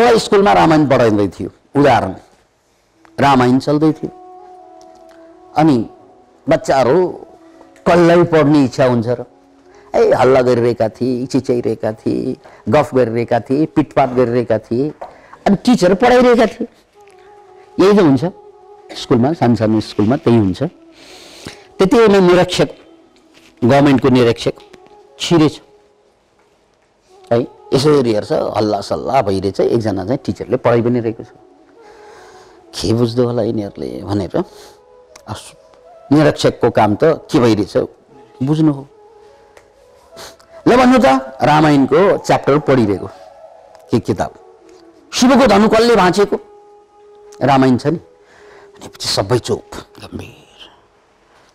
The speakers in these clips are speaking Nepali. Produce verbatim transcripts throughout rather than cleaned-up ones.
एउटा स्कूलमा रामायण पढाइँदै थियो, उदाहरण रामायण चल्दै थियो। अनि बच्चाहरू कल्लै पढ्ने इच्छा हुन्छ र ए हल्ला गरिरहेका थिए, चिच्याइरहेका थिए, गफ गरिरहेका थिए, पिटपाट गरिरहेका थिए, अनि टिचर पढाइरहेका थिए। यही त हुन्छ स्कुलमा, सानसानो स्कुलमा त्यही हुन्छ। त्यति बेला निरीक्षक, गभर्मेन्टको निरीक्षक छिरेछ है, यसरी हेर्छ, हल्ला सल्ला भइरहेछ, एकजना चाहिँ टिचरले पढाइ पनि रहेको छ, के बुझ्दो होला यिनीहरूले भनेर। निरीक्षकको काम त के भइरहेछ बुझ्नु हो। ल भन्नु त रामायणको च्याप्टर पढिरहेको, के किताब, शिवको धनु कसले भाँचेको, रामायण छ नि। भनेपछि सबै चुप, गम्भीर।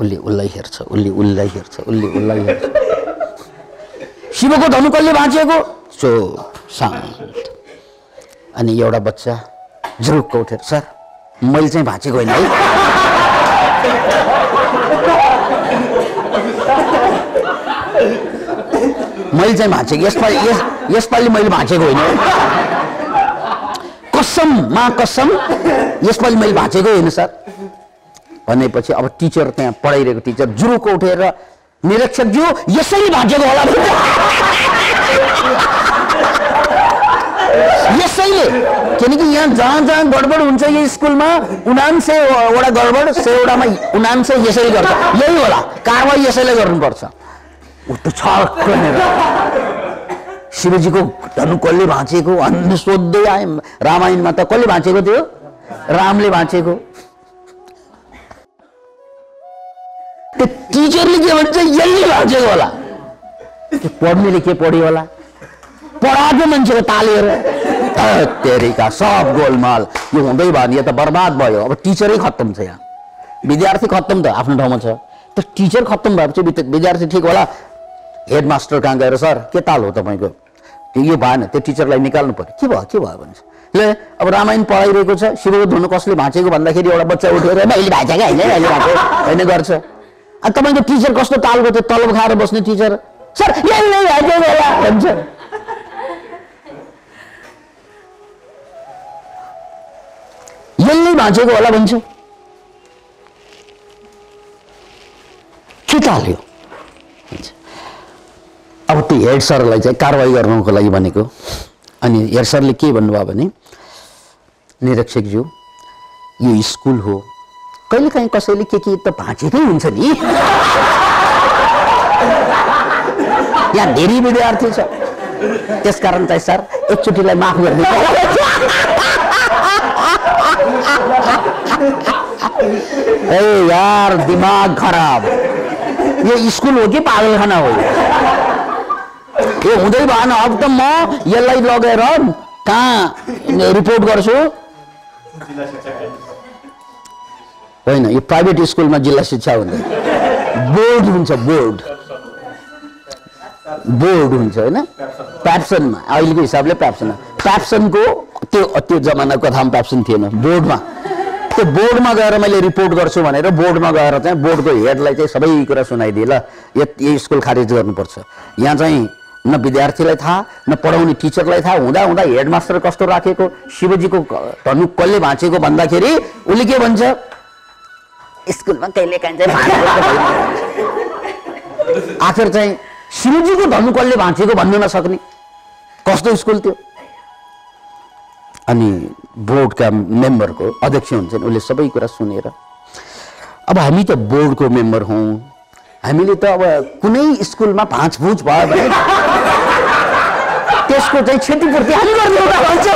उसले उसलाई हेर्छ, उसले उसलाई हेर्छ, उसले उसलाई हेर्छ। शिवको धनु कसले भाँचेको, चुप शान्त। अनि एउटा बच्चा झुरुक्क उठेर, सर मैले चाहिँ भाँचेको होइन है। मैले चाहिँ भाँचेको, यसपालि यसपालि मैले भाँचेको होइन, कसम मा कसम यसपालि मैले भाँचेको होइन सर। भनेपछि अब टिचर, त्यहाँ पढाइरहेको टिचर जुरुको उठेर, निरीक्षक ज्यू यसरी भाँचेको होला, यसैले। किनकि यहाँ जहाँ जहाँ गडबड हुन्छ यो स्कुलमा उनान्सयवटा गडबड, सयवटामा उनान्सय यसैले गर्छ, यही होला, कारवाही यसैले गर्नुपर्छ। उठ्नु छक्क भनेर शिवजीको धनु कसले भाँचेको भन्नु सोध्दै आएँ, रामायणमा त कसले भाँचेको थियो, रामले भाँचेको। त्यो टिचरले के भन्छ, यसले भाँचेको होला। त्यो पढ्नेले के पढ्यो होला, पढाएको मान्छेको तालेर तेरिका सब गोलमाल। यो हुँदै भयो नि, यो त बर्बाद भयो। अब टिचरै खत्तम छ, यहाँ विद्यार्थी खत्तम त आफ्नो ठाउँमा छ, त टिचर खत्तम भएपछि विद्यार्थी ठिक होला। हेड मास्टर कहाँ गएर, सर के ताल हो तपाईँको, यो भएन, त्यो टिचरलाई निकाल्नु पऱ्यो, के भयो के भयो भन्छ। ले अब रामायण पढाइरहेको छ, शिवको धनु कसले भाँचेको भन्दाखेरि एउटा बच्चा उठेर मैले भाँचेको होइन होइन गर्छ। अनि तपाईँको टिचर कस्तो तालको, त्यो तलब खाएर बस्ने टिचर, सर यसले भाँचेको होला भन्छ। यसले भाँचेको होला भन्छ, के ताल हो। अब त्यो हेड सरलाई चाहिँ कारवाही गर्नुको लागि भनेको। अनि हेड सरले के भन्नुभयो भने, निरीक्षकज्यू यो स्कुल हो, कहिलेकाहीँ कसैले के के त भाँचेकै हुन्छ नि, यहाँ धेरै विद्यार्थी छ, त्यसकारण चाहिँ सर एकचोटिलाई माफ गर्ने। ए यार दिमाग खराब, यो स्कुल हो कि पागलखाना हो, यो हुँदै भएन। अब त म यसलाई लगेर कहाँ रिपोर्ट गर्छु, होइन यो प्राइभेट स्कुलमा जिल्ला शिक्षा हुँदैन, बोर्ड हुन्छ, बोर्ड बोर्ड हुन्छ होइन, प्याप्सनमा, अहिलेको हिसाबले प्याप्सनमा, प्याप्सनको त्यो त्यो जमानाको थाम प्याप्सन थिएन, बोर्डमा, त्यो बोर्डमा गएर मैले रिपोर्ट गर्छु भनेर बोर्डमा गएर चाहिँ बोर्डको हेडलाई चाहिँ सबै कुरा सुनाइदिएँ, ल यो स्कुल खारेज गर्नुपर्छ। यहाँ चाहिँ न विद्यार्थीलाई थाहा, न पढाउने टिचरलाई थाहा हुँदा हुँदा हेडमास्टर कस्तो राखेको, शिवजीको धनु कसले भाँचेको भन्दाखेरि उसले के भन्छ, स्कुलमा कहिले काहीँ चाहिँ आखिर चाहिँ शिवजीको धनु कसले भाँचेको भन्नु नसक्ने कस्तो स्कुल थियो। अनि बोर्डका मेम्बरको अध्यक्ष हुन्छन्, उसले सबै कुरा सुनेर। अब हामी त बोर्डको मेम्बर हौँ, हामीले त अब कुनै स्कुलमा भाँचभुँच भयो भने त्यसको चाहिँ क्षतिपूर्ति हामी गर्नु भन्छ।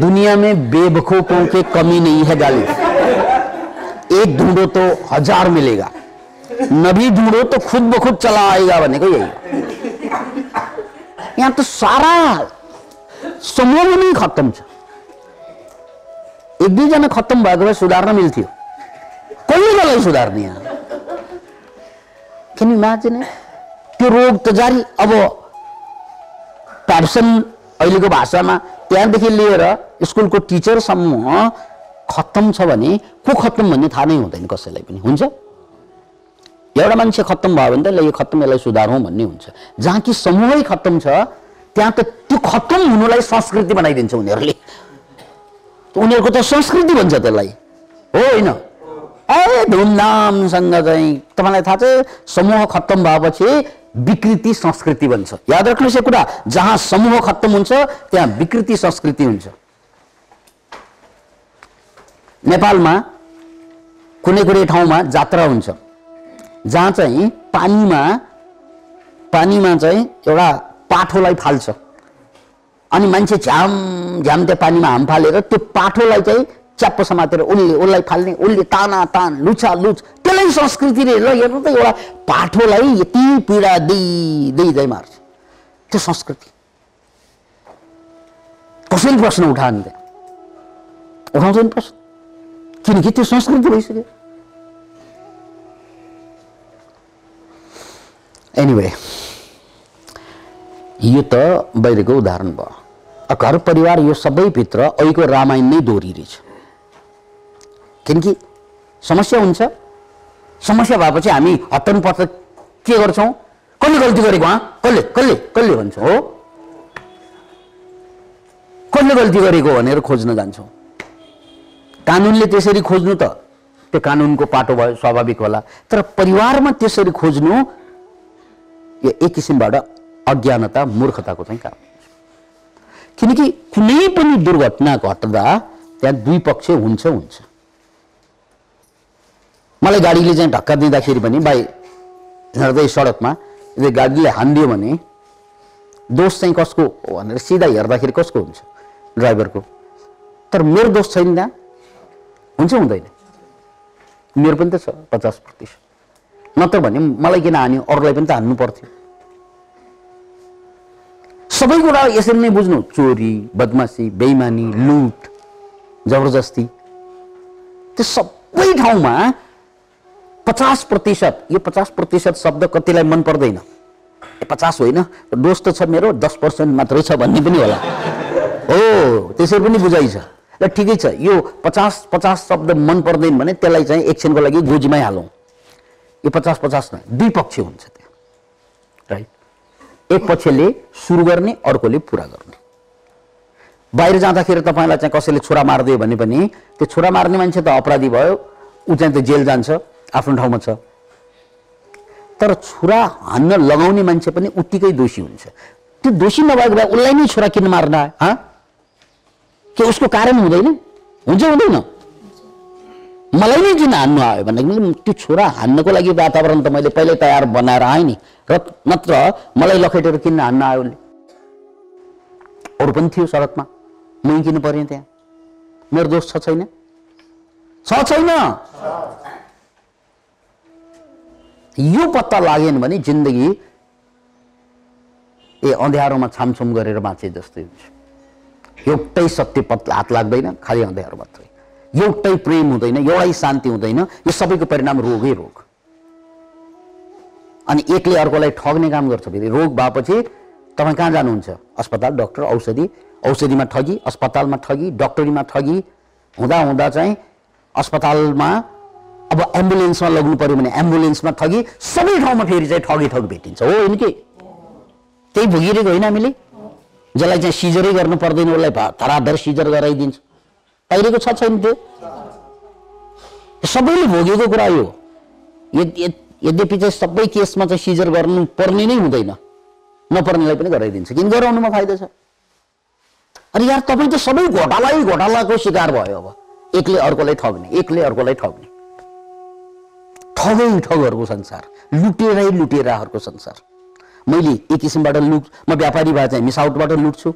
दुनिया में बेवकूफों की कमी नहीं है, गाली एक ढूंढो तो हजार मिलेगा, नभी ढूंढो तो खुद ब खुद चला आएगा भनेको यही। यहाँ तो सारा समूह नै खत्तम छ, एक दुईजना खत्तम भएको भए सुधार्न मिल्थ्यो, कसले कसलाई सुधार्ने यहाँ। किन इमेजिन, त्यो रोग त जारी। अब प्याप्सन अहिलेको भाषामा त्यहाँदेखि लिएर स्कुलको टिचरसम्म खत्तम छ भने को खत्तम भन्ने थाहा नै हुँदैन कसैलाई पनि, हुन्छ? एउटा मान्छे खत्तम भयो भने त ल यो खत्तम यसलाई सुधारौँ भन्ने हुन्छ। जहाँ कि समूहै खत्तम छ त्यहाँ त त्यो खत्तम हुनुलाई संस्कृति बनाइदिन्छ उनीहरूले, उनीहरूको त संस्कृति भन्छ त्यसलाई, हो होइन? अरे धुमधामसँग चाहिँ तपाईँलाई थाहा छ समूह खत्तम भएपछि विकृति संस्कृति बन्छ, याद राख्नुहोस् यो कुरा। जहाँ समूह खत्तम हुन्छ त्यहाँ विकृति संस्कृति हुन्छ। नेपालमा कुनै कुनै ठाउँमा जात्रा हुन्छ जहाँ चाहिँ पानीमा पानीमा चाहिँ एउटा पाठोलाई फाल्छ अनि मान्छे झ्याम झ्याम त्यो पानीमा हाम फालेर त्यो पाठोलाई चाहिँ च्याप्पो समातेर उसले उसलाई फाल्ने, उसले ताना तान लुछा लुछ, त्यसलाई संस्कृतिले ल हेर्नु त एउटा पाठोलाई यति पीडा दिँदै मार्छ, त्यो संस्कृति। कसैले प्रश्न उठाएन त उठाउँछन् प्रश्न, किनकि त्यो संस्कृति भइसक्यो। एनिवे यो त बाहिरको उदाहरण भयो। घर परिवार यो सबैभित्र अहिलेको रामायण नै दोहोरिरहेछ, किनकि समस्या हुन्छ। समस्या भएपछि हामी हत्तनु पर्छ, के गर्छौँ? कसले गल्ती गरेको हँ कसले कसले कसले भन्छौँ, हो कसले गल्ती गरेको भनेर खोज्न जान्छौँ। कानुनले त्यसरी खोज्नु त त्यो कानुनको पाटो भयो, स्वाभाविक होला। तर परिवारमा त्यसरी खोज्नु यो एक किसिमबाट अज्ञानता, मूर्खताको चाहिँ काम, किनकि कुनै पनि दुर्घटना घट्दा त्यहाँ दुई पक्ष हुन्छ हुन्छ मलाई गाडीले चाहिँ धक्का दिँदाखेरि पनि भाइ हिँड्दै सडकमा यदि गाडीले हानिदियो भने दोष चाहिँ कसको भनेर सिधा हेर्दाखेरि कसको हुन्छ? ड्राइभरको। तर मेरो दोष छैन त्यहाँ, हुन्छ हुँदैन? मेरो पनि त छ पचास प्रतिशत, नत्र भने मलाई किन हान्यो, अरूलाई पनि त हान्नु पर्थ्यो। सबै कुरा यसरी नै बुझ्नु, चोरी, बदमासी, बेइमानी, लुट, जबरजस्ती, त्यो सबै ठाउँमा पचास प्रतिशत। यो पचास प्रतिशत शब्द कतिलाई मन पर्दैन, पचास होइन दोष त छ मेरो, दस पर्सेन्ट मात्रै छ भन्ने पनि होला, हो त्यसरी पनि बुझाइ छ। र ठिकै छ, यो पचास पचास शब्द मन पर्दैन भने त्यसलाई चाहिँ एकछिनको लागि गोजीमै हालौँ। यो पचास पचास न दुई पक्ष हुन्छ त्यहाँ, राइट? एक पक्षले सुरु गर्ने, अर्कोले पुरा गर्ने। बाहिर जाँदाखेरि तपाईँलाई चाहिँ कसैले छोरा मारिदियो भने पनि त्यो छोरा मार्ने मान्छे त अपराधी भयो, ऊ चाहिँ त जेल जान्छ, आफ्नो ठाउँमा छ। तर छोरा हान्न लगाउने मान्छे पनि उत्तिकै दोषी हुन्छ। त्यो दोषी नभएको भए उसलाई नै छोरा किन मार्न आयो? हँ के उसको कारण हुँदैन? हुन्छ हुँदैन? मलाई नै किन हान्नु आयो भन्दाखेरि त्यो छोरा हान्नको लागि वातावरण त मैले पहिल्यै तयार बनाएर आएँ नि, र नत्र मलाई लखेटेर किन हान्न आयो उसले? अरू पनि थियो सडकमा, मै किन परेँ त्यहाँ? मेरो दोष छ छैन? छ छैन? यो पत्ता लागेन भने जिन्दगी ए अँध्यारोमा छामछुम गरेर बाँचे जस्तै हुन्छ। एउटै सत्य पत्ता हात लाग्दैन, खालि अँध्यारो मात्रै। एउटै प्रेम हुँदैन, एउटै शान्ति हुँदैन। यो सबैको परिणाम रोगै रोग। अनि एकले अर्कोलाई ठग्ने काम गर्छ। फेरि रोग भएपछि तपाईँ कहाँ जानुहुन्छ? अस्पताल, डाक्टर, औषधि। औषधिमा ठगी, अस्पतालमा ठगी, डक्टरीमा ठगी हुँदा हुँदा चाहिँ अस्पतालमा अब एम्बुलेन्समा लग्नु पऱ्यो भने एम्बुलेन्समा ठगी, सबै ठाउँमा फेरि चाहिँ ठगी ठग भेटिन्छ, हो होइन? कि त्यही भोगिरहेको होइन हामीले? जसलाई चाहिँ सिजरै गर्नु पर्दैन उसलाई धराधर सिजर गराइदिन्छ। पहिलेको छ छैन? त्यो सबैले भोगेको कुरा यो। यद्यपि चाहिँ सबै केसमा चाहिँ सिजर गर्नु पर्ने नै हुँदैन, नपर्नेलाई पनि गराइदिन्छ, किन? गराउनुमा फाइदा छ। अनि यार तपाईँ त सबै घोटालै घोटालाको शिकार भयो। अब एकले अर्कोलाई ठग्ने, एकले अर्कोलाई ठग्ने, ठगै ठगहरूको संसार, लुटेरै लुटेराहरूको संसार। मैले एक किसिमबाट लुट, म व्यापारी भए चाहिँ मिसाउटबाट लुट्छु,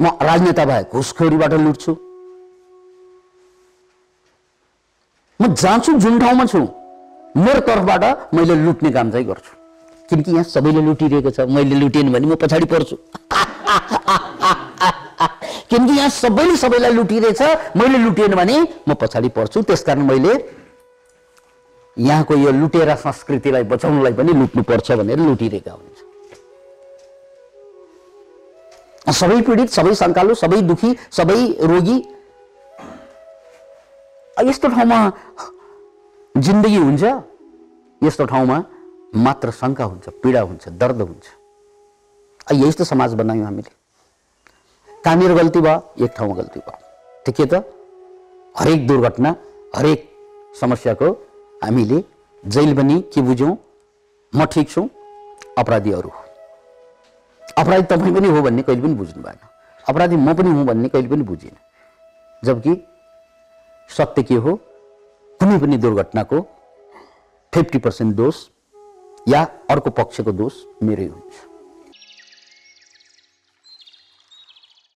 म राजनेता भए घुसखोरीबाट लुट्छु। म जान्छु जुन ठाउँमा छु मेरो तर्फबाट मैले लुट्ने काम चाहिँ गर्छु, किनकि यहाँ सबैले लुटिरहेको छ। मैले लुटेन भने म पछाडि पर्छु, किनकि यहाँ सबैले सबैलाई लुटिरहेछ। मैले लुटेन भने म पछाडि पर्छु। त्यसकारण मैले यहाँको यो लुटेरा संस्कृतिलाई बचाउनलाई पनि लुट्नुपर्छ भनेर लुटिरहेका हुन्छ। सबै पीडित, सबै शङ्कालु, सबै दुखी, सबै रोगी, यस्तो ठाउँमा जिन्दगी हुन्छ, यस्तो ठाउँमा मात्र शंका हुन्छ, पीडा हुन्छ, दर्द हुन्छ। यस्तो समाज बनायौं हामीले। कहाँनिर गल्ती भयो? एक ठाउँमा गल्ती भयो। त्यो के त हरेक दुर्घटना, हरेक समस्याको हामीले जेल पनि के बुझ्यौं? म ठीक छु, अपराधीहरु अपराधी तपाई पनि हो भन्ने कहिले पनि बुझ्नु भएन, अपराधी म पनि हुँ भन्ने कहिले पनि बुझिन। जबकि सत्य के हो? कुनै पनि दुर्घटनाको पचास प्रतिशत दोष या अर्को पक्षको दोष मेरै हुन्छ।